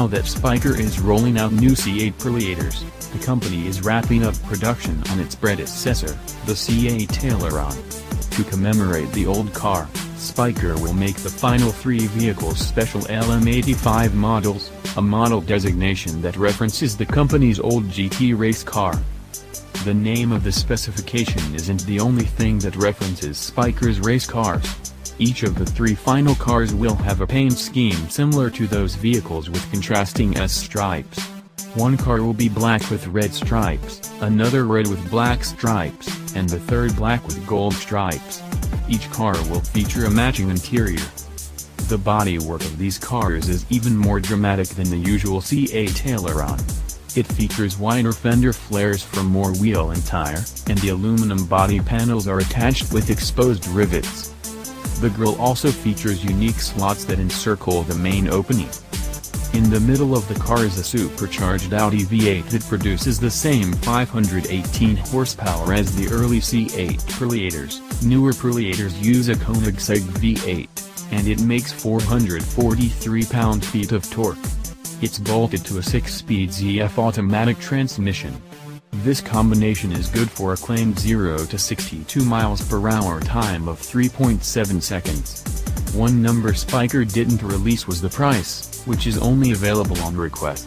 Now that Spyker is rolling out new C8 Preliators, the company is wrapping up production on its predecessor, the C8 Aileron. To commemorate the old car, Spyker will make the final three vehicles special LM85 models, a model designation that references the company's old GT race car. The name of the specification isn't the only thing that references Spyker's race cars. Each of the three final cars will have a paint scheme similar to those vehicles with contrasting S stripes. One car will be black with red stripes, another red with black stripes, and the third black with gold stripes. Each car will feature a matching interior. The bodywork of these cars is even more dramatic than the usual C8 Aileron. It features wider fender flares for more wheel and tire, and the aluminum body panels are attached with exposed rivets. The grille also features unique slots that encircle the main opening. In the middle of the car is a supercharged Audi V8 that produces the same 518 horsepower as the early C8 Preliators. Newer Preliators use a Koenigsegg V8, and it makes 443 pound-feet of torque. It's bolted to a 6-speed ZF automatic transmission. This combination is good for a claimed 0 to 62 miles per hour time of 3.7 seconds. One number Spyker didn't release was the price, which is only available on request.